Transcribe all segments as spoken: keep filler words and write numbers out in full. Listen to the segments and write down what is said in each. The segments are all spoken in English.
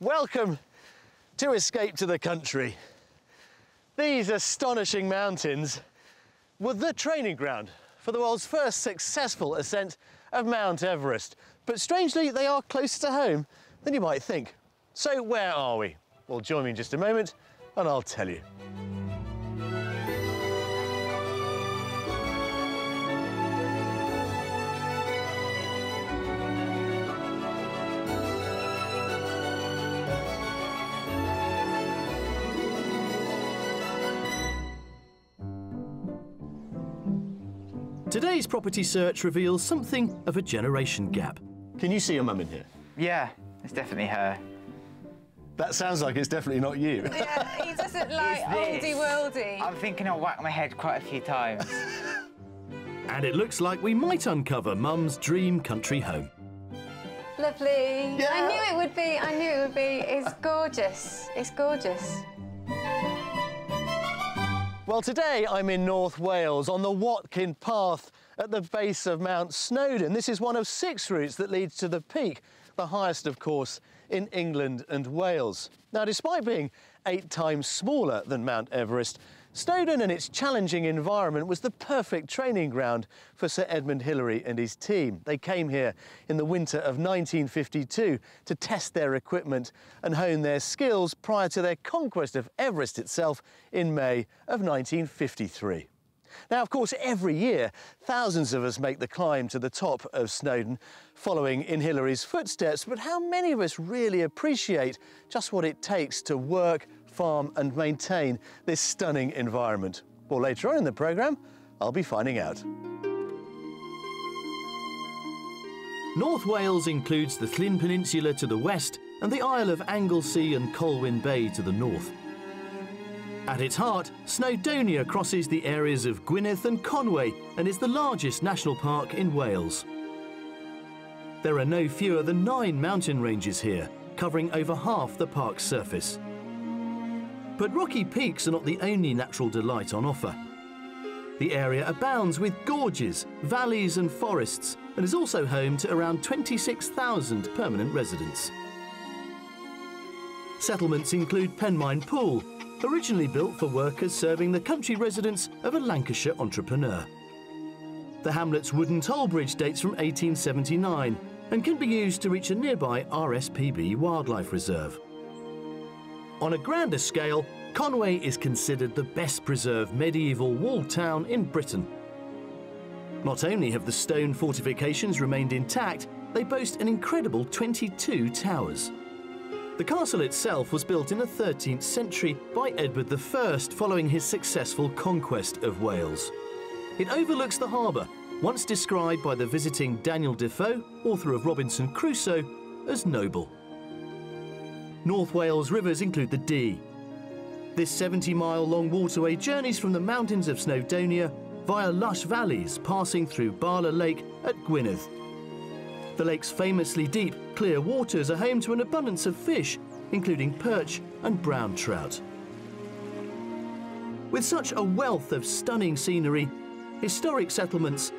Welcome to Escape to the Country. These astonishing mountains were the training ground for the world's first successful ascent of Mount Everest. But strangely, they are closer to home than you might think. So where are we? Well, join me in just a moment and I'll tell you. Today's property search reveals something of a generation gap. Can you see your mum in here? Yeah, it's definitely her. That sounds like it's definitely not you. Yeah, he doesn't like oldie-worldy. I'm thinking I'll whack my head quite a few times. And it looks like we might uncover Mum's dream country home. Lovely. Yeah. I knew it would be, I knew it would be. It's gorgeous, it's gorgeous. Well, today I'm in North Wales on the Watkin Path at the base of Mount Snowdon. This is one of six routes that leads to the peak, the highest, of course, in England and Wales. Now, despite being eight times smaller than Mount Everest, Snowdon and its challenging environment was the perfect training ground for Sir Edmund Hillary and his team. They came here in the winter of nineteen fifty-two to test their equipment and hone their skills prior to their conquest of Everest itself in May of nineteen fifty-three. Now, of course, every year, thousands of us make the climb to the top of Snowdon, following in Hillary's footsteps, but how many of us really appreciate just what it takes to work, farm and maintain this stunning environment? Well, later on in the programme, I'll be finding out. North Wales includes the Llyn Peninsula to the west and the Isle of Anglesey and Colwyn Bay to the north. At its heart, Snowdonia crosses the areas of Gwynedd and Conwy and is the largest national park in Wales. There are no fewer than nine mountain ranges here, covering over half the park's surface. But rocky peaks are not the only natural delight on offer. The area abounds with gorges, valleys and forests, and is also home to around twenty-six thousand permanent residents. Settlements include Penmaen Pool, originally built for workers serving the country residents of a Lancashire entrepreneur. The hamlet's wooden toll bridge dates from eighteen seventy-nine and can be used to reach a nearby R S P B wildlife reserve. On a grander scale, Conwy is considered the best preserved medieval walled town in Britain. Not only have the stone fortifications remained intact, they boast an incredible twenty-two towers. The castle itself was built in the thirteenth century by Edward the First following his successful conquest of Wales. It overlooks the harbour, once described by the visiting Daniel Defoe, author of Robinson Crusoe, as noble. North Wales rivers include the Dee. This seventy-mile-long waterway journeys from the mountains of Snowdonia via lush valleys, passing through Bala Lake at Gwynedd. The lake's famously deep, clear waters are home to an abundance of fish, including perch and brown trout. With such a wealth of stunning scenery, historic settlements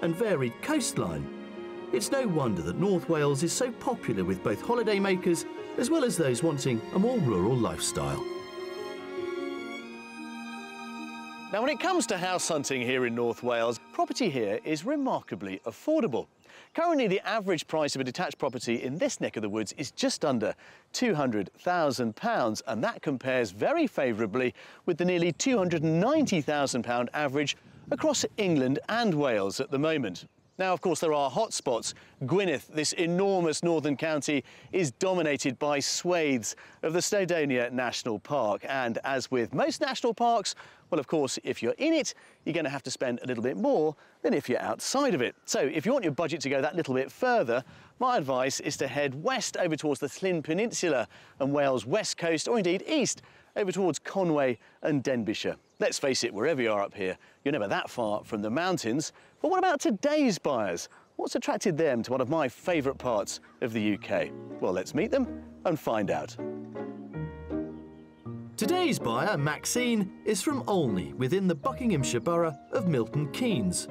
and varied coastline, it's no wonder that North Wales is so popular with both holidaymakers as well as those wanting a more rural lifestyle. Now, when it comes to house hunting here in North Wales, property here is remarkably affordable. Currently, the average price of a detached property in this neck of the woods is just under two hundred thousand pounds, and that compares very favourably with the nearly two hundred ninety thousand pound average across England and Wales at the moment. Now, of course, there are hotspots. Gwynedd, this enormous northern county, is dominated by swathes of the Snowdonia National Park. And as with most national parks, well, of course, if you're in it, you're going to have to spend a little bit more than if you're outside of it. So if you want your budget to go that little bit further, my advice is to head west over towards the Llyn Peninsula and Wales' west coast, or indeed east, over towards Conwy and Denbighshire. Let's face it, wherever you are up here, you're never that far from the mountains. But what about today's buyers? What's attracted them to one of my favourite parts of the U K? Well, let's meet them and find out. Today's buyer, Maxine, is from Olney, within the Buckinghamshire borough of Milton Keynes.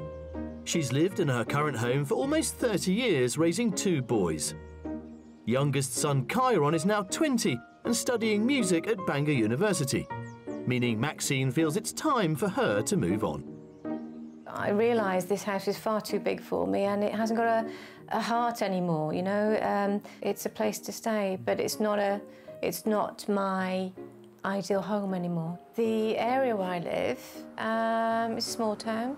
She's lived in her current home for almost thirty years, raising two boys. Youngest son Chiron is now twenty and studying music at Bangor University, meaning Maxine feels it's time for her to move on. I realise this house is far too big for me and it hasn't got a, a heart anymore, you know. Um, it's a place to stay, but it's not, a, it's not my ideal home anymore. The area where I live um, is a small town,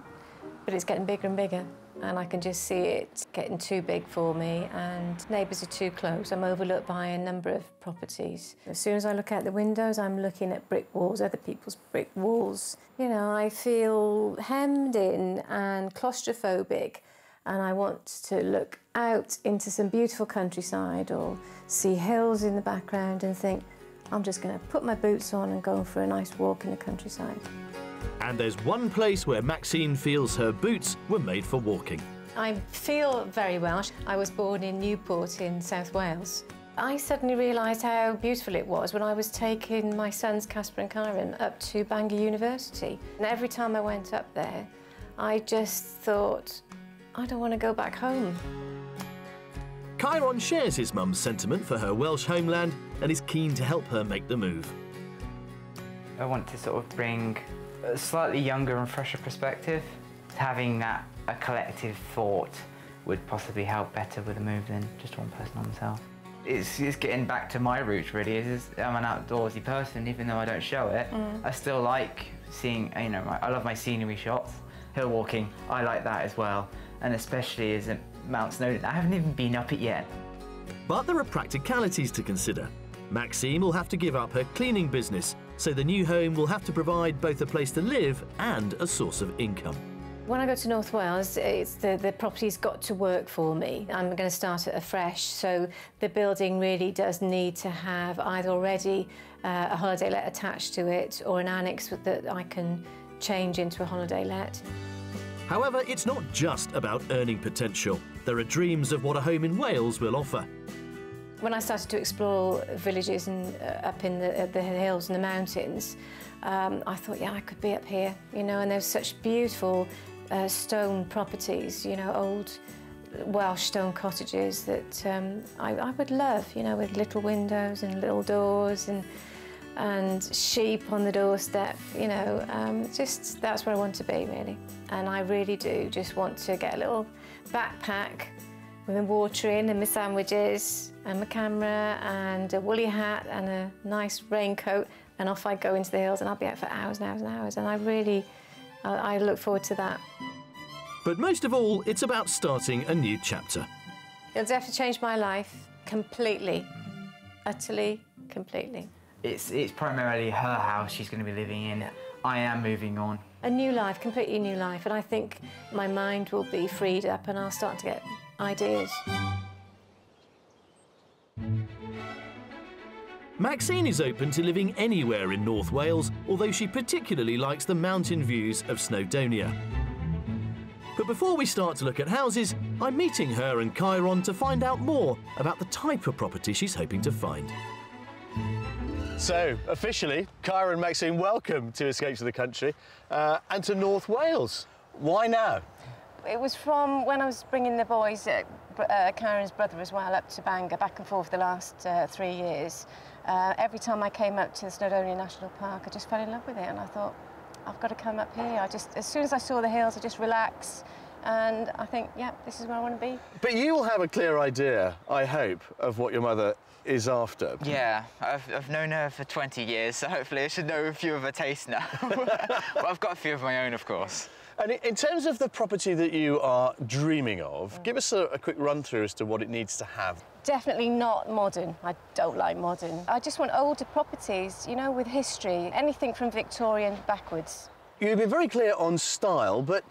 but it's getting bigger and bigger. And I can just see it getting too big for me, and neighbours are too close. I'm overlooked by a number of properties. As soon as I look out the windows, I'm looking at brick walls, other people's brick walls. You know, I feel hemmed in and claustrophobic, and I want to look out into some beautiful countryside or see hills in the background and think, I'm just going to put my boots on and go for a nice walk in the countryside. And there's one place where Maxine feels her boots were made for walking. I feel very Welsh. I was born in Newport in South Wales. I suddenly realised how beautiful it was when I was taking my sons Casper and Chiron up to Bangor University. And every time I went up there, I just thought, I don't want to go back home. Chiron shares his mum's sentiment for her Welsh homeland and is keen to help her make the move. I want to sort of bring a slightly younger and fresher perspective. Having that, a collective thought, would possibly help better with a move than just one person on themselves. It's, it's getting back to my roots, really. It's just, I'm an outdoorsy person, even though I don't show it. Mm. I still like seeing, you know, my, I love my scenery shots. Hill walking, I like that as well. And especially as at Mount Snowdon, I haven't even been up it yet. But there are practicalities to consider. Maxine will have to give up her cleaning business, so the new home will have to provide both a place to live and a source of income. When I go to North Wales, it's the, the property's got to work for me. I'm going to start afresh, so the building really does need to have either already uh, a holiday let attached to it or an annex that I can change into a holiday let. However, it's not just about earning potential. There are dreams of what a home in Wales will offer. When I started to explore villages and uh, up in the, uh, the hills and the mountains, um, I thought, yeah, I could be up here, you know, and there's such beautiful uh, stone properties, you know, old Welsh stone cottages that um, I, I would love, you know, with little windows and little doors and, and sheep on the doorstep, you know, um, just that's where I want to be, really. And I really do just want to get a little backpack with my water in and my sandwiches and my camera and a woolly hat and a nice raincoat, and off I go into the hills, and I'll be out for hours and hours and hours, and I really, I look forward to that. But most of all, it's about starting a new chapter. It'll definitely change my life completely, utterly, completely. It's, it's primarily her house she's going to be living in. I am moving on. A new life, completely new life, and I think my mind will be freed up and I'll start to get ideas. Maxine is open to living anywhere in North Wales, although she particularly likes the mountain views of Snowdonia. But before we start to look at houses, I'm meeting her and Chiron to find out more about the type of property she's hoping to find. So, officially, Chiron and Maxine, welcome to Escape to the Country uh, and to North Wales. Why now? It was from when I was bringing the boys, uh, uh, Chiron's brother as well, up to Bangor, back and forth the last uh, three years. Uh, every time I came up to the Snowdonia National Park, I just fell in love with it, and I thought, I've got to come up here. I just, as soon as I saw the hills, I just relaxed, and I think, yeah, this is where I want to be. But you will have a clear idea, I hope, of what your mother is after. Yeah, I've, I've known her for twenty years, so hopefully I should know a few of her tastes now. But I've got a few of my own, of course. And in terms of the property that you are dreaming of, mm. give us a, a quick run-through as to what it needs to have. Definitely not modern. I don't like modern. I just want older properties, you know, with history, anything from Victorian backwards. You've been very clear on style, but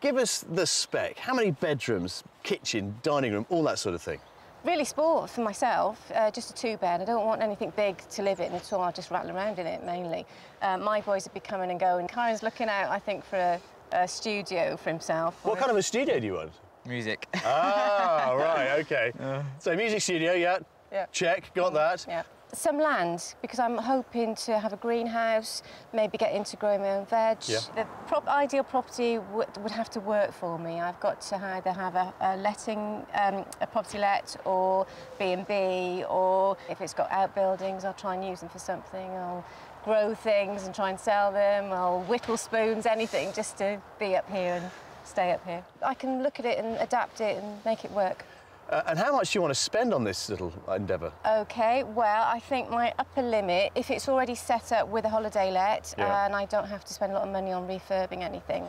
give us the spec. How many bedrooms, kitchen, dining room, all that sort of thing? Really small for myself, uh, just a two-bed. I don't want anything big to live in at all. I'll just rattle around in it, mainly. Uh, my boys would be coming and going. Chiron's looking out, I think, for a... a studio for himself. What kind of a studio do you want? Music. Ah, right, OK. Uh. So music studio, yeah. Yeah. Check, got mm, that. Yeah. some land, because I'm hoping to have a greenhouse, maybe get into growing my own veg. Yeah. The prop ideal property would, would have to work for me. I've got to either have a, a letting, um, a property let, or B and B, or if it's got outbuildings, I'll try and use them for something. I'll grow things and try and sell them. I'll whittle spoons, anything, just to be up here and stay up here. I can look at it and adapt it and make it work. Uh, and how much do you want to spend on this little endeavour? OK, well, I think my upper limit, if it's already set up with a holiday let, yeah, and I don't have to spend a lot of money on refurbing anything,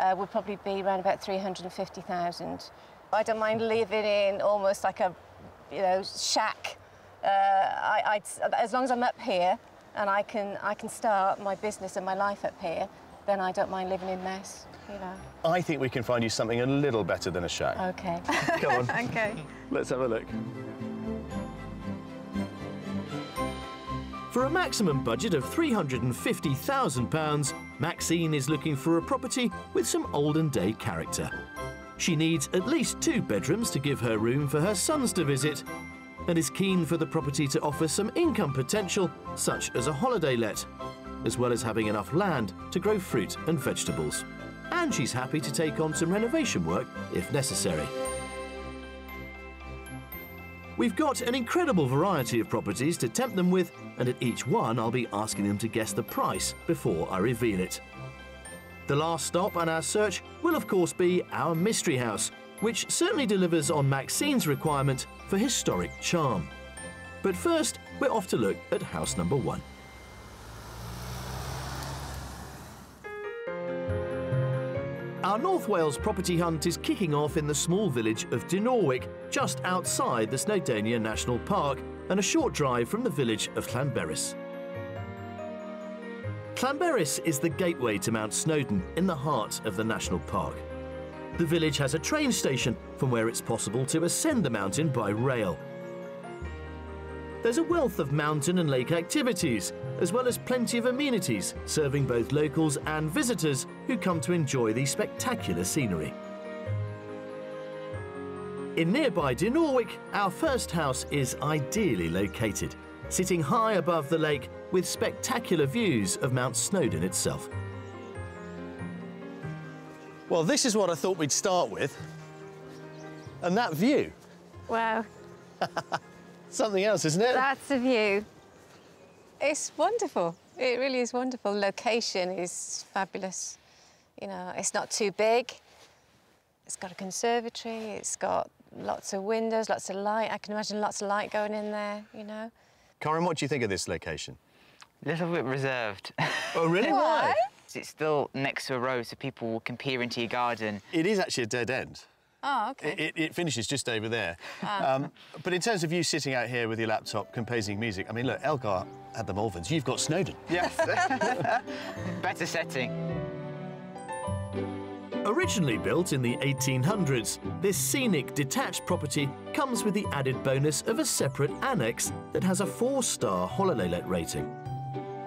uh, would probably be around about three hundred and fifty thousand. I don't mind living in almost like a, you know, shack. Uh, I, I'd, as long as I'm up here and I can, I can start my business and my life up here, then I don't mind living in mess, you know. I think we can find you something a little better than a shack. OK. Come on. OK. Let's have a look. For a maximum budget of three hundred and fifty thousand pounds, Maxine is looking for a property with some olden-day character. She needs at least two bedrooms to give her room for her sons to visit and is keen for the property to offer some income potential, such as a holiday let, as well as having enough land to grow fruit and vegetables. And she's happy to take on some renovation work if necessary. We've got an incredible variety of properties to tempt them with, and at each one I'll be asking them to guess the price before I reveal it. The last stop on our search will of course be our mystery house, which certainly delivers on Maxine's requirement for historic charm. But first, we're off to look at house number one. Our North Wales property hunt is kicking off in the small village of Dinorwic, just outside the Snowdonia National Park and a short drive from the village of Llanberis. Llanberis is the gateway to Mount Snowdon in the heart of the national park. The village has a train station from where it's possible to ascend the mountain by rail. There's a wealth of mountain and lake activities, as well as plenty of amenities, serving both locals and visitors who come to enjoy the spectacular scenery. In nearby Dinorwic, our first house is ideally located, sitting high above the lake with spectacular views of Mount Snowdon itself. Well, this is what I thought we'd start with. And that view. Wow. Something else, isn't it? That's the view. It's wonderful. It really is wonderful. Location is fabulous. You know, it's not too big. It's got a conservatory. It's got lots of windows, lots of light. I can imagine lots of light going in there, you know. Corin, what do you think of this location? A little bit reserved. Oh, really? Why? It's still next to a road, so people will peer into your garden. It is actually a dead end. Oh, OK. It, it, it finishes just over there. Ah. Um, but in terms of you sitting out here with your laptop composing music, I mean, look, Elgar had the Malverns. You've got Snowdon. Yes. Better setting. Originally built in the eighteen hundreds, this scenic, detached property comes with the added bonus of a separate annex that has a four-star holiday let rating.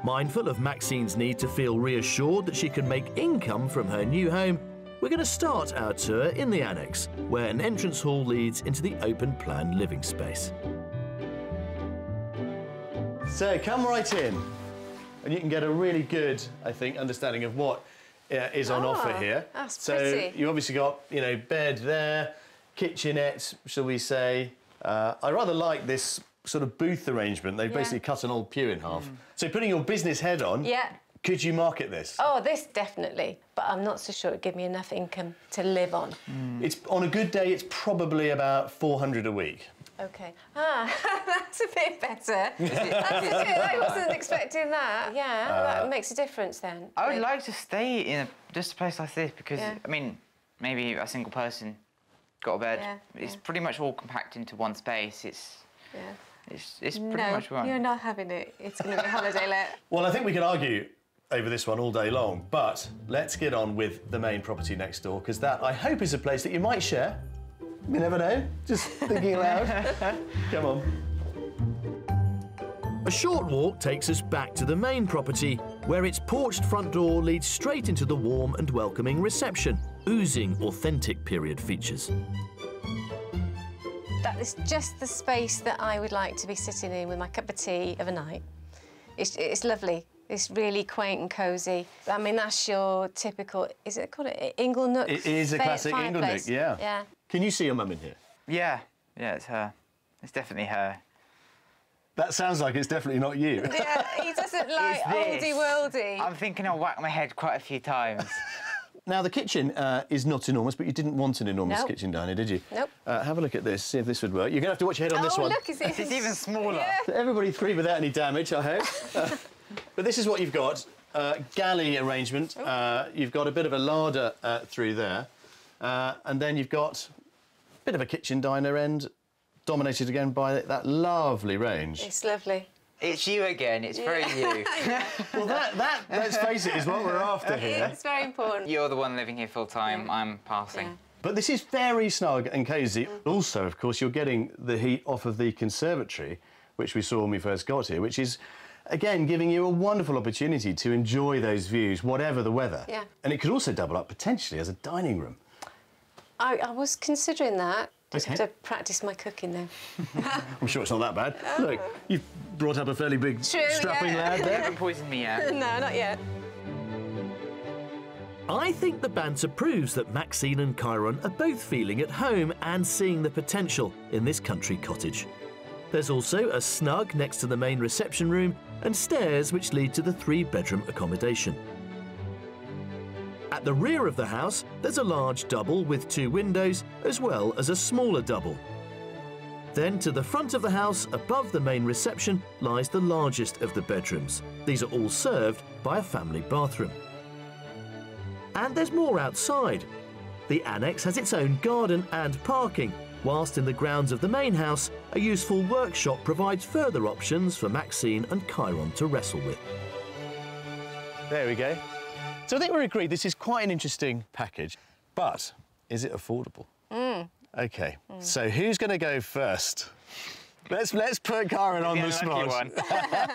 Mindful of Maxine's need to feel reassured that she can make income from her new home, we're going to start our tour in the annex, where an entrance hall leads into the open-plan living space. So come right in, and you can get a really good, I think, understanding of what uh, is on oh, offer here. That's so pretty. You obviously got, you know, bed there, kitchenette, shall we say? Uh, I rather like this sort of booth arrangement. They've yeah. basically cut an old pew in half. Mm. So putting your business head on. Yeah. Could you market this? Oh, this definitely, but I'm not so sure it'd give me enough income to live on. Mm. It's on a good day, it's probably about four hundred a week. OK. Ah, that's a bit better. That's good. I wasn't expecting that. Yeah, uh, that makes a difference then. I would maybe. like to stay in a, just a place like this because, yeah. I mean, maybe a single person got a bed. Yeah, it's yeah. pretty much all compacted into one space. It's. Yeah. It's, it's pretty no, much right. You're not having it. It's going to be a holiday let. Well, I think we could argue over this one all day long, but let's get on with the main property next door, because that, I hope, is a place that you might share. You never know, just thinking aloud. Come on. A short walk takes us back to the main property, where its porched front door leads straight into the warm and welcoming reception, oozing authentic period features. That is just the space that I would like to be sitting in with my cup of tea of a night. It's, it's lovely. It's really quaint and cosy. I mean, that's your typical, is it called an ingle nook? It is a classic ingle nook, yeah. Yeah. Can you see your mum in here? Yeah. Yeah, it's her. It's definitely her. That sounds like it's definitely not you. Yeah, he doesn't like oldie-worldy. I'm thinking I'll whack my head quite a few times. Now, the kitchen uh, is not enormous, but you didn't want an enormous nope. kitchen diner, did you? Nope. Uh, have a look at this, see if this would work. You're going to have to watch your head on oh, this one. Oh, look, it's, it's even smaller. Yeah. Everybody three without any damage, I hope. uh, but this is what you've got. Uh, galley arrangement. Uh, you've got a bit of a larder uh, through there. Uh, and then you've got a bit of a kitchen diner end, dominated again by that lovely range. It's lovely. It's you again, it's very yeah. you. Well, that, that, let's face it, is what we're after here. It's very important. You're the one living here full-time, yeah. I'm passing. Yeah. But this is very snug and cosy. Mm. Also, of course, you're getting the heat off of the conservatory, which we saw when we first got here, which is, again, giving you a wonderful opportunity to enjoy those views, whatever the weather. Yeah. And it could also double up, potentially, as a dining room. I, I was considering that. Just okay. to practice my cooking, then. I'm sure it's not that bad. Oh. Look, you've brought up a fairly big True, strapping yeah. lad there. You haven't poisoned me yet. No, not yet. I think the banter proves that Maxine and Chiron are both feeling at home and seeing the potential in this country cottage. There's also a snug next to the main reception room and stairs which lead to the three-bedroom accommodation. At the rear of the house, there's a large double with two windows, as well as a smaller double. Then to the front of the house, above the main reception, lies the largest of the bedrooms. These are all served by a family bathroom. And there's more outside. The annex has its own garden and parking, whilst in the grounds of the main house, a useful workshop provides further options for Maxine and Chiron to wrestle with. There we go. So I think we're agreed this is quite an interesting package, but is it affordable? Mm. OK, mm. so who's going to go first? Let's let's put Chiron on the spot. One.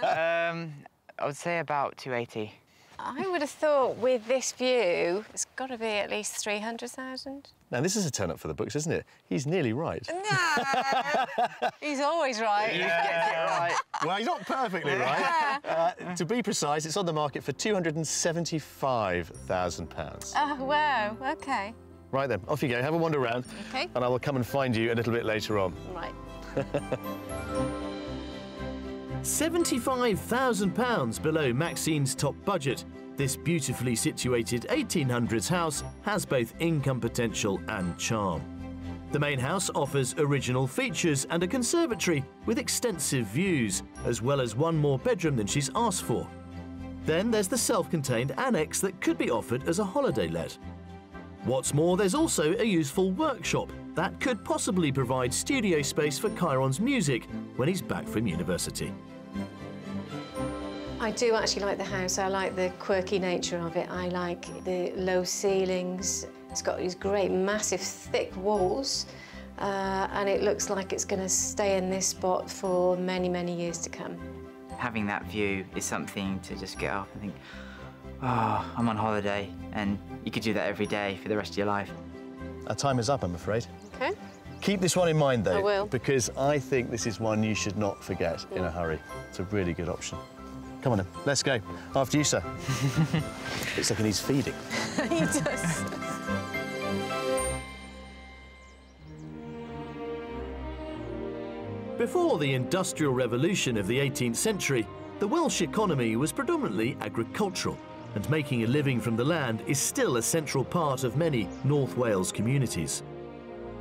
um, I would say about two eighty. I would have thought with this view, it's got to be at least three hundred thousand. Now, this is a turn-up for the books, isn't it? He's nearly right. No! He's always right. Yeah, right. Well, he's not perfectly right. Yeah. Uh, to be precise, it's on the market for two hundred and seventy-five thousand pounds. Oh, wow, OK. Right then, off you go. Have a wander around. OK. And I will come and find you a little bit later on. Right. seventy-five thousand pounds below Maxine's top budget, this beautifully situated eighteen hundreds house has both income potential and charm. The main house offers original features and a conservatory with extensive views, as well as one more bedroom than she's asked for. Then there's the self-contained annex that could be offered as a holiday let. What's more, there's also a useful workshop that could possibly provide studio space for Chiron's music when he's back from university. I do actually like the house. I like the quirky nature of it. I like the low ceilings. It's got these great, massive, thick walls, uh, and it looks like it's going to stay in this spot for many, many years to come. Having that view is something to just get up and think, oh, I'm on holiday, and you could do that every day for the rest of your life. Our time is up, I'm afraid. OK. Keep this one in mind, though. I will. Because I think this is one you should not forget mm. in a hurry. It's a really good option. Come on, then. Let's go. After you, sir. Looks like he needs feeding. He does. Before the Industrial Revolution of the eighteenth century, the Welsh economy was predominantly agricultural, and making a living from the land is still a central part of many North Wales communities.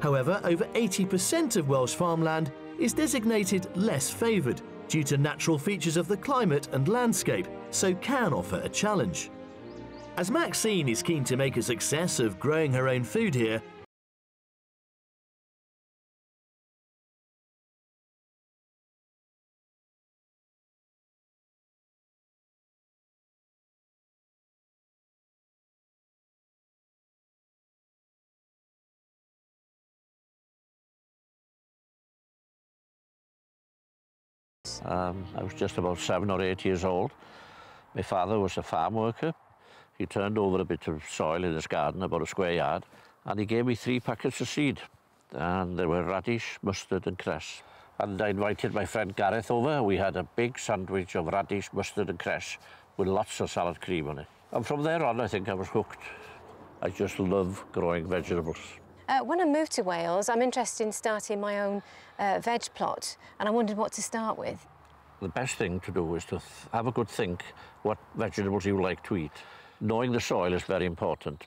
However, over eighty percent of Welsh farmland is designated less favoured due to natural features of the climate and landscape, so can offer a challenge. As Maxine is keen to make a success of growing her own food here, Um, I was just about seven or eight years old. My father was a farm worker. He turned over a bit of soil in his garden, about a square yard, and he gave me three packets of seed. and there were radish, mustard and cress. And I invited my friend Gareth over. We had a big sandwich of radish, mustard and cress with lots of salad cream on it. And from there on, I think I was hooked. I just love growing vegetables. Uh, when I moved to Wales, I'm interested in starting my own uh, veg plot, and I wondered what to start with. The best thing to do is to th have a good think what vegetables you like to eat. Knowing the soil is very important.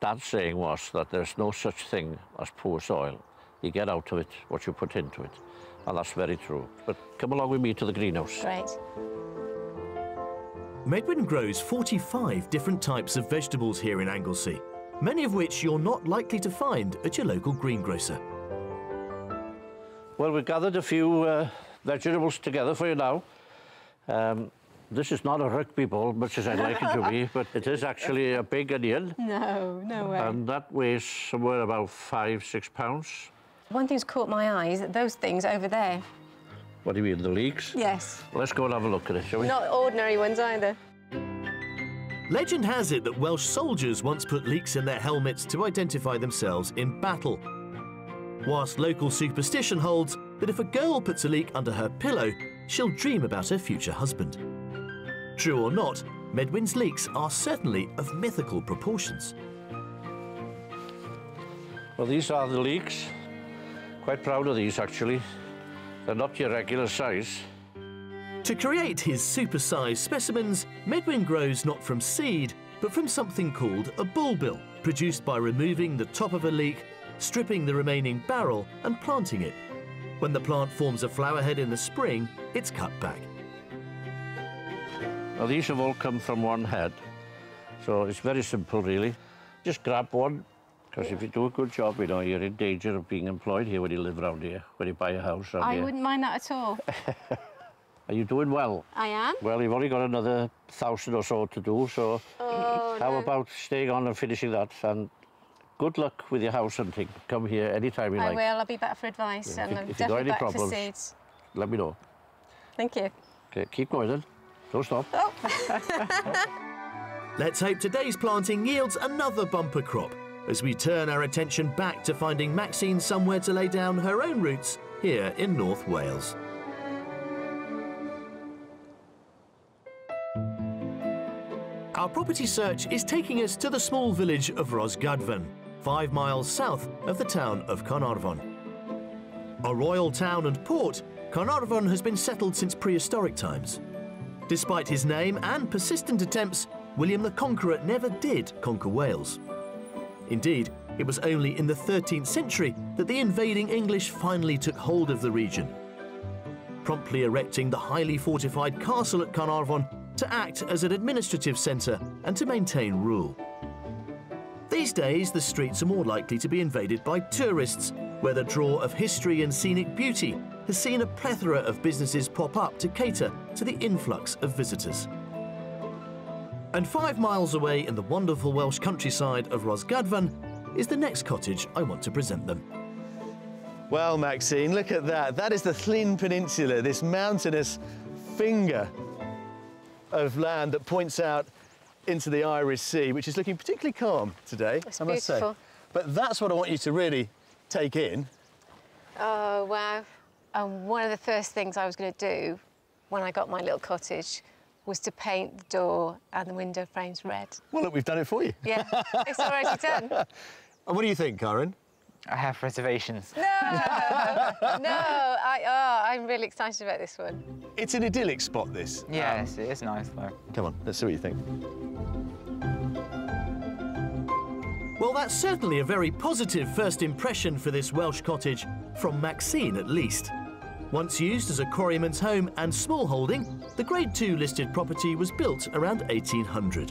Dad's saying was that there's no such thing as poor soil. You get out of it what you put into it, and that's very true. But come along with me to the greenhouse. Right. Medwin grows forty-five different types of vegetables here in Anglesey, many of which you're not likely to find at your local greengrocer. Well, we've gathered a few uh, vegetables together for you now. Um, this is not a rugby ball, much as I'd like it to be, but it is actually a big onion. No, no way. And that weighs somewhere about five, six pounds. One thing's caught my eye is that those things over there. What do you mean, the leeks? Yes. Let's go and have a look at it, shall we? Not ordinary ones either. Legend has it that Welsh soldiers once put leeks in their helmets to identify themselves in battle. Whilst local superstition holds that if a girl puts a leek under her pillow, she'll dream about her future husband. True or not, Medwin's leeks are certainly of mythical proportions. Well, these are the leeks. Quite proud of these, actually. They're not your regular size. To create his supersized specimens, Medwin grows not from seed, but from something called a bulbil, produced by removing the top of a leek, stripping the remaining barrel and planting it. When the plant forms a flower head in the spring, it's cut back. Now, these have all come from one head, so it's very simple, really. Just grab one, because if you do a good job, you know, you're in danger of being employed here when you live around here, when you buy a house around here. I wouldn't mind that at all. Are you doing well? I am. Well, you've only got another thousand or so to do, so oh, how no. about staying on and finishing that? And good luck with your house hunting. Come here any time you I like. I will. I'll be back for advice. Yeah, and if, I'm if definitely you got any back problems, for seeds. Let me know. Thank you. Okay, keep going then. Don't stop. Oh. Let's hope today's planting yields another bumper crop as we turn our attention back to finding Maxine somewhere to lay down her own roots here in North Wales. Our property search is taking us to the small village of Rosgadvan, five miles south of the town of Carnarvon. A royal town and port, Carnarvon has been settled since prehistoric times. Despite his name and persistent attempts, William the Conqueror never did conquer Wales. Indeed, it was only in the thirteenth century that the invading English finally took hold of the region, promptly erecting the highly fortified castle at Carnarvon to act as an administrative centre and to maintain rule. These days, the streets are more likely to be invaded by tourists, where the draw of history and scenic beauty has seen a plethora of businesses pop up to cater to the influx of visitors. And five miles away in the wonderful Welsh countryside of Rosgadvan is the next cottage I want to present them. Well, Maxine, look at that. That is the Llŷn Peninsula, this mountainous finger of land that points out into the Irish Sea, which is looking particularly calm today, I must say. But that's what I want you to really take in. Oh, wow. And one of the first things I was going to do when I got my little cottage was to paint the door and the window frames red. Well, look, we've done it for you. Yeah, it's already done. And what do you think, Karen? I have reservations. No, no, I, oh, I'm really excited about this one. It's an idyllic spot, this. Yes, um, it is nice, though. Come on, let's see what you think. Well, that's certainly a very positive first impression for this Welsh cottage, from Maxine at least. Once used as a quarryman's home and small holding, the Grade two listed property was built around eighteen hundred.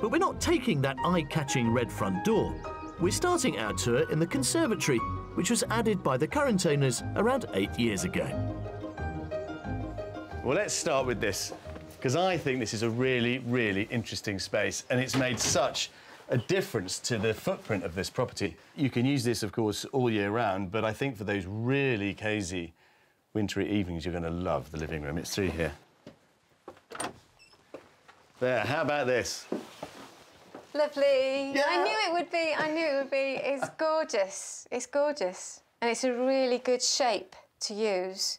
But we're not taking that eye-catching red front door. We're starting our tour in the conservatory, which was added by the current owners around eight years ago. Well, let's start with this, because I think this is a really, really interesting space, and it's made such a difference to the footprint of this property. You can use this, of course, all year round, but I think for those really cozy wintry evenings, you're going to love the living room. It's through here. There, how about this? lovely. Yeah. I knew it would be. I knew it would be. It's gorgeous. It's gorgeous. And it's a really good shape to use.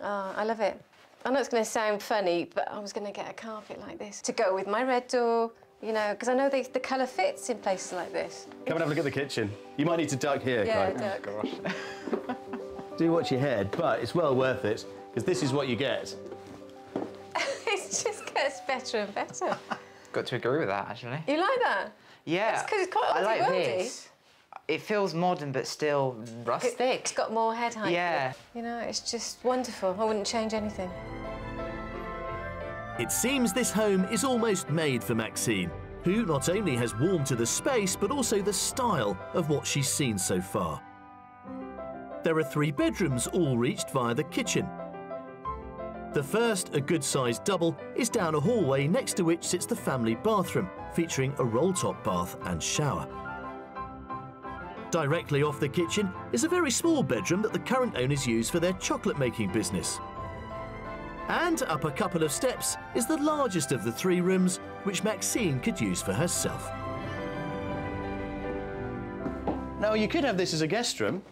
Oh, I love it. I know it's going to sound funny, but I was going to get a carpet like this to go with my red door, you know, because I know they, the colour fits in places like this. Come and have a look at the kitchen. You might need to duck here, yeah, Kai. Duck. Oh, gosh. Do watch your head, but it's well worth it, because this is what you get. It just gets better and better. Got to agree with that, actually. You like that? Yeah. That's because it's quite I like this. It feels modern, but still rustic. It, it's got more head height. Yeah. You know, it's just wonderful. I wouldn't change anything. It seems this home is almost made for Maxine, who not only has warmed to the space, but also the style of what she's seen so far. There are three bedrooms, all reached via the kitchen. The first, a good-sized double, is down a hallway next to which sits the family bathroom, featuring a roll-top bath and shower. Directly off the kitchen is a very small bedroom that the current owners use for their chocolate-making business. And up a couple of steps is the largest of the three rooms, which Maxine could use for herself. Now, you could have this as a guest room.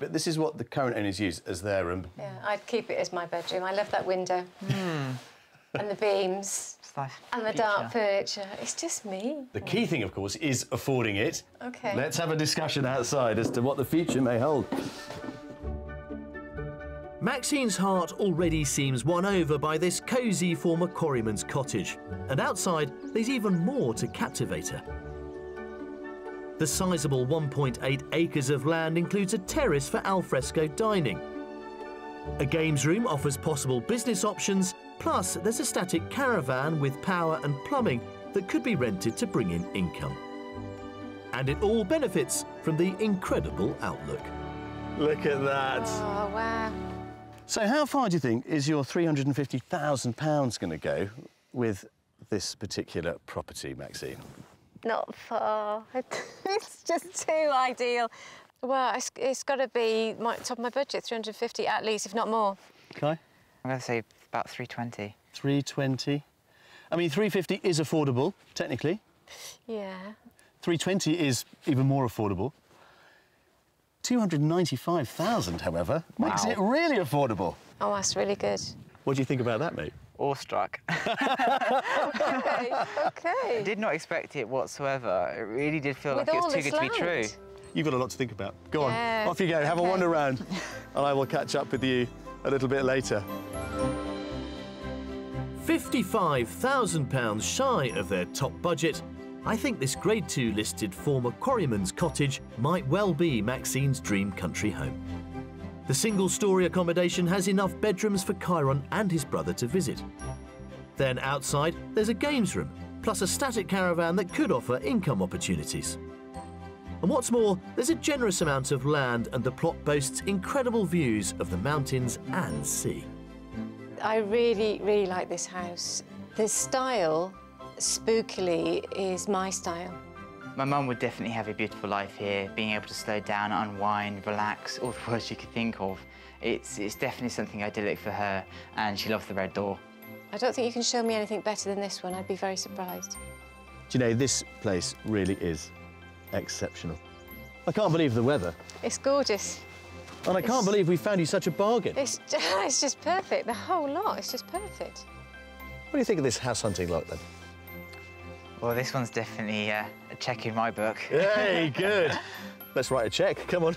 But this is what the current owners use as their room. Yeah, I'd keep it as my bedroom. I love that window. Mm. And the beams. It's nice. And the dark furniture. It's just me. The key thing, of course, is affording it. OK. Let's have a discussion outside as to what the future may hold. Maxine's heart already seems won over by this cosy former quarryman's cottage. And outside, there's even more to captivate her. The sizeable one point eight acres of land includes a terrace for alfresco dining. A games room offers possible business options, plus there's a static caravan with power and plumbing that could be rented to bring in income. And it all benefits from the incredible outlook. Look at that. Oh, wow. So how far do you think is your three hundred and fifty thousand pounds going to go with this particular property, Maxine? Not far. It's just too ideal. Well, it's, it's got to be my, top of my budget, three hundred and fifty at least, if not more. Okay. I'm going to say about three twenty. three twenty. I mean, three fifty is affordable, technically. Yeah. three twenty is even more affordable. two hundred and ninety-five thousand, however, wow, makes it really affordable. Oh, that's really good. What do you think about that, mate? Awestruck. okay, okay. I did not expect it whatsoever. It really did feel With like it was too good land. to be true. You've got a lot to think about. Go yeah. on, off you go. Have okay. a wander round, and I will catch up with you a little bit later. fifty-five thousand pounds shy of their top budget, I think this Grade Two listed former quarryman's cottage might well be Maxine's dream country home. The single-storey accommodation has enough bedrooms for Chiron and his brother to visit. Then outside, there's a games room, plus a static caravan that could offer income opportunities. And what's more, there's a generous amount of land and the plot boasts incredible views of the mountains and sea. I really, really like this house. The style, spookily, is my style. My mum would definitely have a beautiful life here, being able to slow down, unwind, relax, all the words she could think of. It's, it's definitely something idyllic for her, and she loves the red door. I don't think you can show me anything better than this one. I'd be very surprised. Do you know, this place really is exceptional. I can't believe the weather. It's gorgeous. And I it's, can't believe we found you such a bargain. It's, it's just perfect. The whole lot is just perfect. What do you think of this house hunting lot, then? Well, this one's definitely uh, a check in my book. Hey, good. Let's write a check. Come on.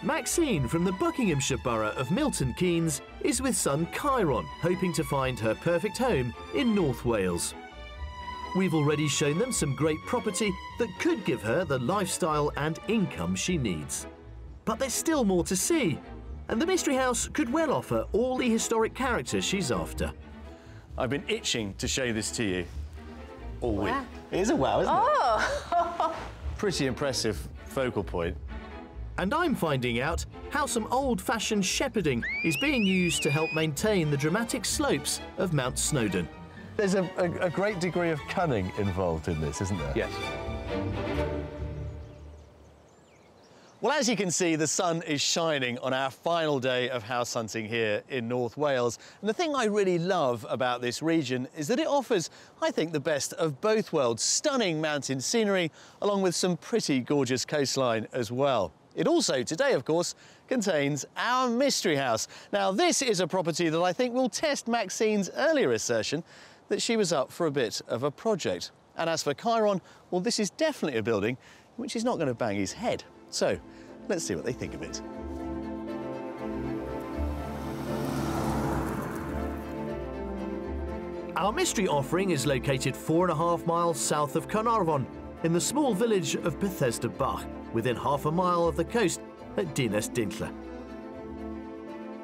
Maxine from the Buckinghamshire borough of Milton Keynes is with son Chiron, hoping to find her perfect home in North Wales. We've already shown them some great property that could give her the lifestyle and income she needs. But there's still more to see, and the Mystery House could well offer all the historic character she's after. I've been itching to show this to you all wow. week. It is a wow, isn't oh. it? Pretty impressive focal point. And I'm finding out how some old-fashioned shepherding is being used to help maintain the dramatic slopes of Mount Snowdon. There's a, a, a great degree of cunning involved in this, isn't there? Yes. Well, as you can see, the sun is shining on our final day of house hunting here in North Wales. And the thing I really love about this region is that it offers, I think, the best of both worlds. Stunning mountain scenery, along with some pretty gorgeous coastline as well. It also, today, of course, contains our mystery house. Now, this is a property that I think will test Maxine's earlier assertion that she was up for a bit of a project. And as for Chiron, well, this is definitely a building in which he's not going to bang his head. So, let's see what they think of it. Our mystery offering is located four and a half miles south of Carnarvon, in the small village of Bethesda Bach, within half a mile of the coast at Dinas Dinlle.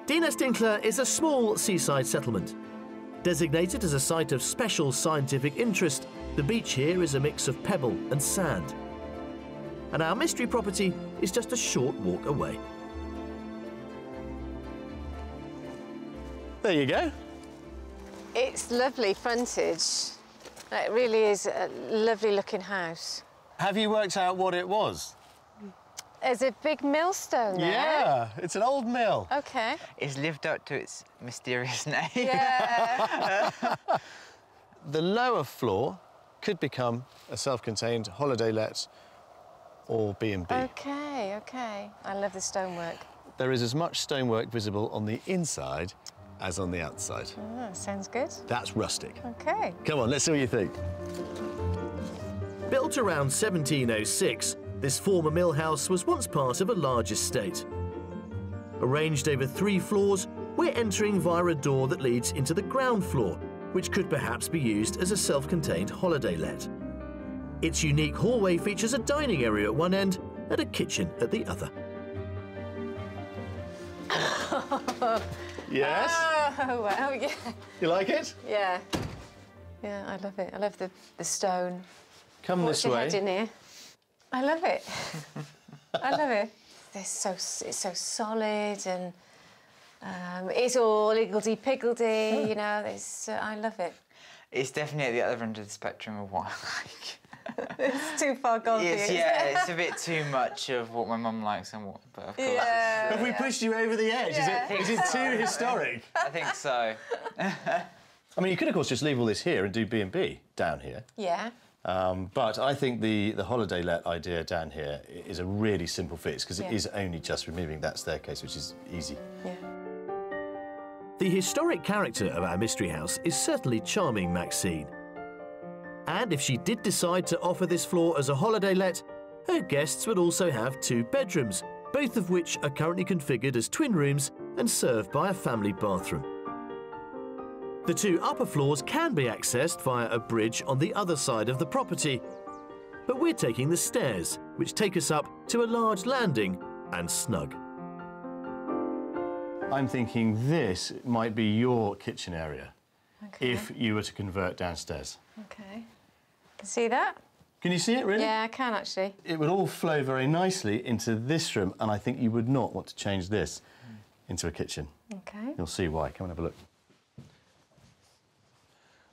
Dinas Dinlle is a small seaside settlement. Designated as a site of special scientific interest, the beach here is a mix of pebble and sand. And our mystery property is just a short walk away. There you go. It's lovely frontage. It really is a lovely looking house. Have you worked out what it was? There's a big millstone there. Yeah, it's an old mill. OK. It's lived up to its mysterious name. Yeah. The lower floor could become a self-contained holiday let or B and B. OK, OK. I love the stonework. There is as much stonework visible on the inside as on the outside. Oh, sounds good. That's rustic. OK. Come on, let's see what you think. Built around seventeen oh six, this former mill house was once part of a large estate. Arranged over three floors, we're entering via a door that leads into the ground floor, which could perhaps be used as a self-contained holiday let. Its unique hallway features a dining area at one end and a kitchen at the other. Yes? Oh, wow, yeah. You like it? Yeah. Yeah, I love it. I love the, the stone. Come Watch this way. What's your head in here? I love it. I love it. It's so, it's so solid and um, it's all higgledy-piggledy, mm. you know. It's, uh, I love it. It's definitely at the other end of the spectrum of what I like. It's too far gone for you. Yeah, it's a bit too much of what my mum likes and what, but of course. Yeah. Have we yeah. pushed you over the edge? Yeah. Is it, is it so. too historic? I think so. I mean, you could, of course, just leave all this here and do B and B down here. Yeah. Um, but I think the, the holiday let idea down here is a really simple fix because yeah. it is only just removing that staircase, which is easy. Yeah. The historic character of our mystery house is certainly charming, Maxine. And if she did decide to offer this floor as a holiday let, her guests would also have two bedrooms, both of which are currently configured as twin rooms and served by a family bathroom. The two upper floors can be accessed via a bridge on the other side of the property, but we're taking the stairs, which take us up to a large landing and snug. I'm thinking this might be your kitchen area, okay. if you were to convert downstairs. Okay. See that? Can you see it, really? Yeah, I can, actually. It would all flow very nicely into this room, and I think you would not want to change this into a kitchen. Okay. You'll see why. Come and have a look.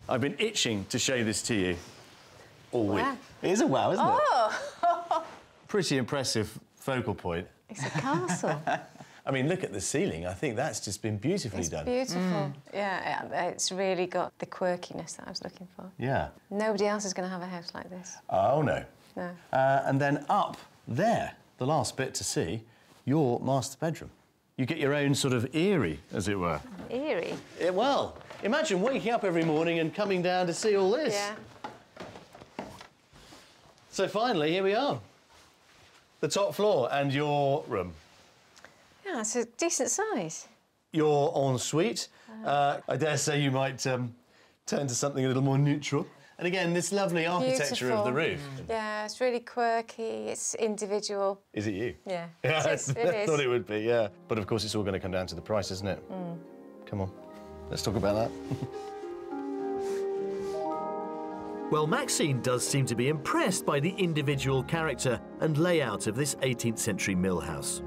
I've been itching to show this to you all wow. week. It is a wow, isn't oh. it? Pretty impressive focal point. It's a castle. I mean, look at the ceiling. I think that's just been beautifully it's done. It's beautiful. Mm. Yeah, it's really got the quirkiness that I was looking for. Yeah. Nobody else is going to have a house like this. Oh, no. No. Uh, and then up there, the last bit to see, your master bedroom. You get your own sort of eyrie, as it were. Eyrie? It, well, imagine waking up every morning and coming down to see all this. Yeah. So finally, here we are. The top floor and your room. Yeah, it's a decent size. Your ensuite. Uh, uh, I dare say you might um, turn to something a little more neutral. And again, this lovely architecture beautiful. Of the roof. Mm. Yeah, it's really quirky, it's individual. Is it you? Yeah. yeah it is, it I is. thought it would be, yeah. But of course, it's all going to come down to the price, isn't it? Mm. Come on, let's talk about that. Well, Maxine does seem to be impressed by the individual character and layout of this eighteenth century mill house.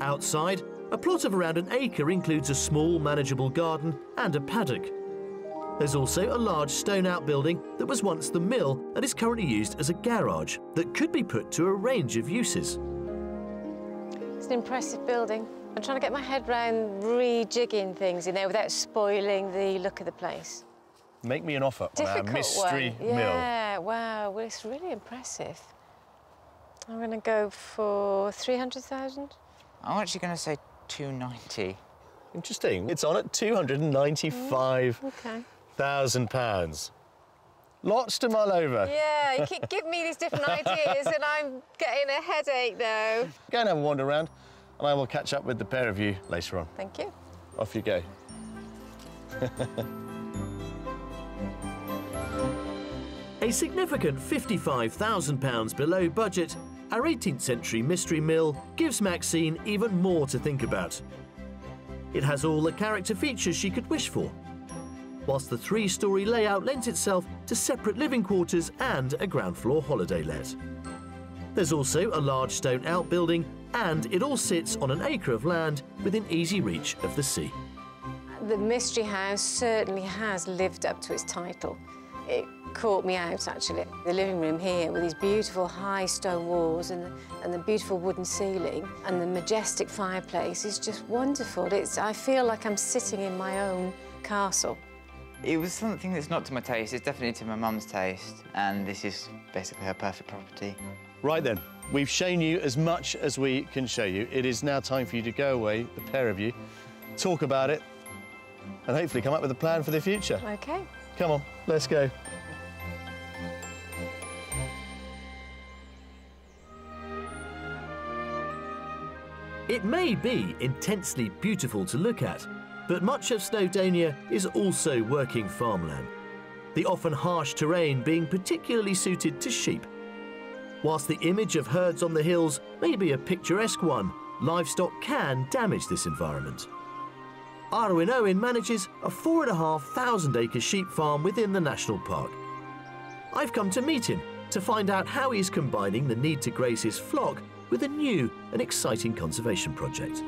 Outside, a plot of around an acre includes a small, manageable garden and a paddock. There's also a large stone outbuilding that was once the mill and is currently used as a garage that could be put to a range of uses. It's an impressive building. I'm trying to get my head round rejigging things in there without spoiling the look of the place. Make me an offer Difficult on our mystery one. mill. Yeah, wow, well, it's really impressive. I'm going to go for three hundred thousand. I'm actually going to say two ninety. Interesting. It's on at two hundred ninety-five thousand mm, okay. pounds. Lots to mull over. Yeah, you keep giving me these different ideas and I'm getting a headache now. Go and have a wander around and I will catch up with the pair of you later on. Thank you. Off you go. A significant fifty-five thousand pounds below budget, our eighteenth century mystery mill gives Maxine even more to think about. It has all the character features she could wish for, whilst the three-storey layout lends itself to separate living quarters and a ground-floor holiday let. There's also a large stone outbuilding, and it all sits on an acre of land within easy reach of the sea. The mystery house certainly has lived up to its title. It caught me out, actually. The living room here with these beautiful high stone walls and the, and the beautiful wooden ceiling and the majestic fireplace is just wonderful. It's, I feel like I'm sitting in my own castle. It was something that's not to my taste. It's definitely to my mum's taste, and this is basically her perfect property. Right then, we've shown you as much as we can show you. It is now time for you to go away, the pair of you, talk about it, and hopefully come up with a plan for the future. OK. Come on, let's go. It may be intensely beautiful to look at, but much of Snowdonia is also working farmland, the often harsh terrain being particularly suited to sheep. Whilst the image of herds on the hills may be a picturesque one, livestock can damage this environment. Arwyn Owen manages a four and a half thousand acre sheep farm within the national park. I've come to meet him to find out how he's combining the need to graze his flock with a new and exciting conservation project.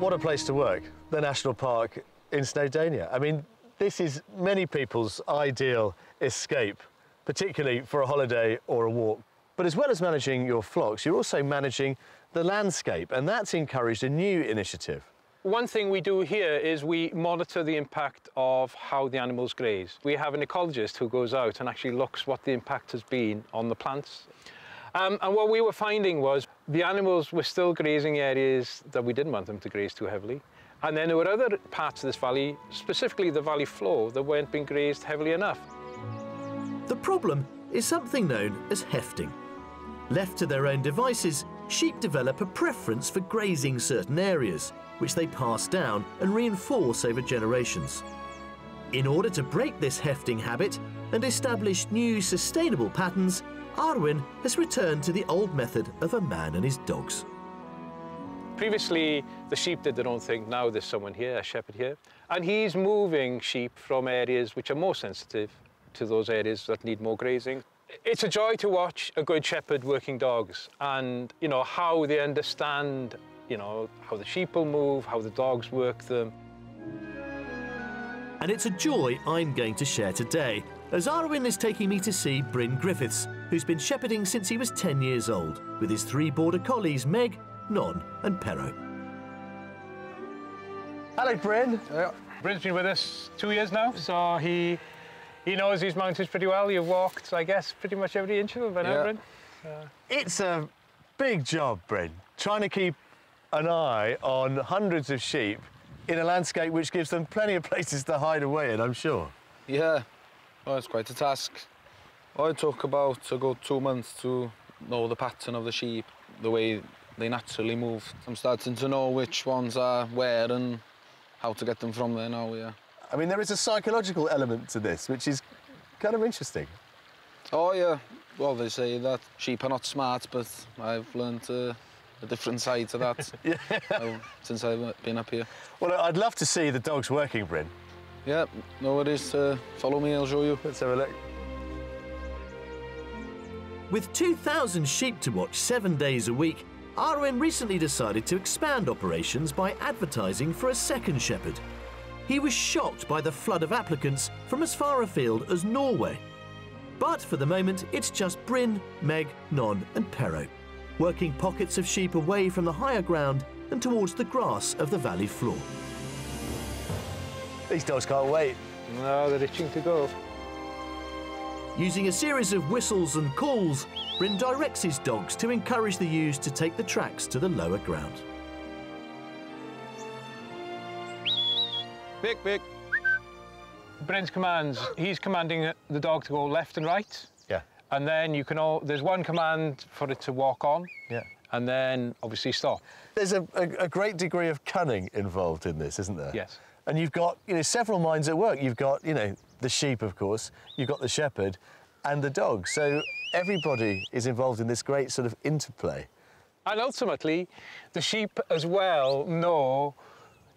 What a place to work, the national park in Snowdonia. I mean, this is many people's ideal escape, particularly for a holiday or a walk. But as well as managing your flocks, you're also managing the landscape, and that's encouraged a new initiative. One thing we do here is we monitor the impact of how the animals graze. We have an ecologist who goes out and actually looks what the impact has been on the plants. Um, and what we were finding was the animals were still grazing areas that we didn't want them to graze too heavily. And then there were other parts of this valley, specifically the valley floor, that weren't being grazed heavily enough. The problem is something known as hefting. Left to their own devices, sheep develop a preference for grazing certain areas, which they pass down and reinforce over generations. In order to break this hefting habit and establish new sustainable patterns, Arwyn has returned to the old method of a man and his dogs. Previously, the sheep did their own thing. Now there's someone here, a shepherd here, and he's moving sheep from areas which are more sensitive to those areas that need more grazing. It's a joy to watch a good shepherd working dogs and, you know, how they understand, you know, how the sheep will move, how the dogs work them. And it's a joy I'm going to share today, as Arwyn is taking me to see Bryn Griffiths, who's been shepherding since he was ten years old, with his three border collies, Meg, Non and Perro. Hello, Bryn. Yeah. Bryn's been with us two years now, so he he knows these mountains pretty well. You've walked, I guess, pretty much every inch of them by now, yeah. Bryn. Uh... It's a big job, Bryn, trying to keep an eye on hundreds of sheep in a landscape which gives them plenty of places to hide away in, I'm sure. Yeah, well, it's quite a task. I took about a good two months to know the pattern of the sheep, the way they naturally move. I'm starting to know which ones are where and how to get them from there now, yeah. I mean, there is a psychological element to this, which is kind of interesting. Oh, yeah. Well, they say that sheep are not smart, but I've learned uh, a different side to that yeah. now, since I've been up here. Well, I'd love to see the dogs working, Bryn. Yeah, no worries. Uh, follow me, I'll show you. Let's have a look. With two thousand sheep to watch seven days a week, Arwyn recently decided to expand operations by advertising for a second shepherd. He was shocked by the flood of applicants from as far afield as Norway. But for the moment, it's just Bryn, Meg, Non and Perro. working pockets of sheep away from the higher ground and towards the grass of the valley floor. These dogs can't wait. No, they're itching to go. Using a series of whistles and calls, Bryn directs his dogs to encourage the ewes to take the tracks to the lower ground. Pick, pick. Bryn's commands, he's commanding the dog to go left and right. Yeah. And then you can all, there's one command for it to walk on. Yeah. And then, obviously, stop. There's a, a, a great degree of cunning involved in this, isn't there? Yes. And you've got, you know, several minds at work. You've got, you know, the sheep, of course, you've got the shepherd and the dog. So everybody is involved in this great sort of interplay. And ultimately, the sheep as well know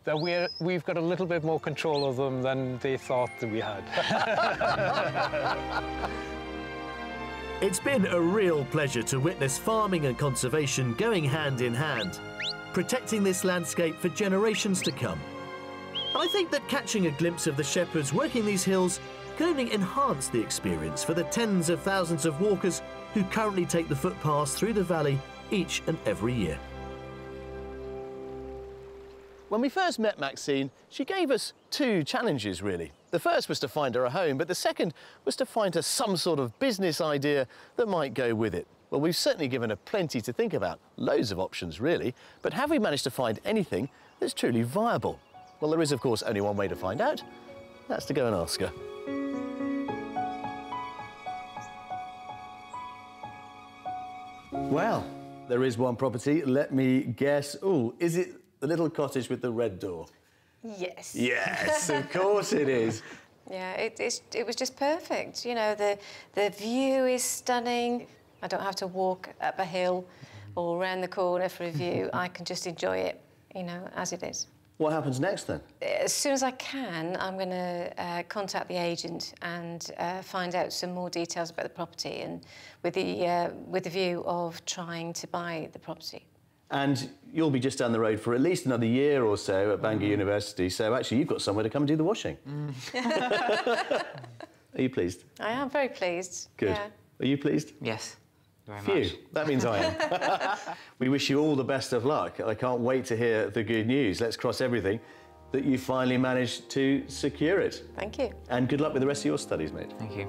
that we're, we've got a little bit more control of them than they thought that we had. It's been a real pleasure to witness farming and conservation going hand in hand, protecting this landscape for generations to come. I think that catching a glimpse of the shepherds working these hills can only enhance the experience for the tens of thousands of walkers who currently take the footpaths through the valley each and every year. When we first met Maxine, she gave us two challenges, really. The first was to find her a home, but the second was to find her some sort of business idea that might go with it. Well, we've certainly given her plenty to think about, loads of options, really, but have we managed to find anything that's truly viable? Well, there is, of course, only one way to find out. That's to go and ask her. Well, there is one property. Let me guess. Oh, is it the little cottage with the red door? Yes. Yes, of course it is. Yeah, it, it's, it was just perfect. You know, the, the view is stunning. I don't have to walk up a hill or round the corner for a view. I can just enjoy it, you know, as it is. What happens next, then? As soon as I can, I'm going to uh, contact the agent and uh, find out some more details about the property, and with the, uh, with the view of trying to buy the property. And you'll be just down the road for at least another year or so at Bangor University, so actually you've got somewhere to come and do the washing. Mm. Are you pleased? I am very pleased. Good. Yeah. Are you pleased? Yes. Very Phew, much. That means I am. We wish you all the best of luck. I can't wait to hear the good news. Let's cross everything that you finally managed to secure it. Thank you. And good luck with the rest of your studies, mate. Thank you.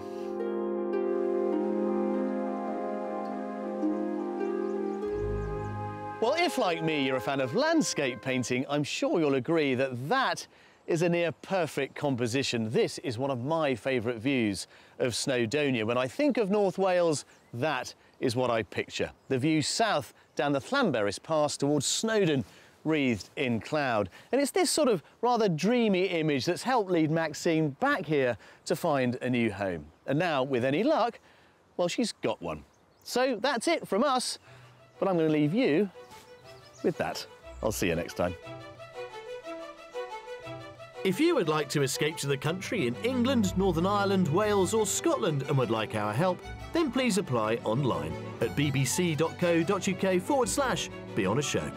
Well, if, like me, you're a fan of landscape painting, I'm sure you'll agree that that is a near-perfect composition. This is one of my favourite views of Snowdonia. When I think of North Wales, that is what I picture. The view south down the Llanberis Pass towards Snowdon, wreathed in cloud. And it's this sort of rather dreamy image that's helped lead Maxine back here to find a new home. And now, with any luck, well, she's got one. So that's it from us, but I'm going to leave you with that. I'll see you next time. If you would like to escape to the country in England, Northern Ireland, Wales or Scotland and would like our help, then please apply online at bbc dot co dot uk forward slash be on a show.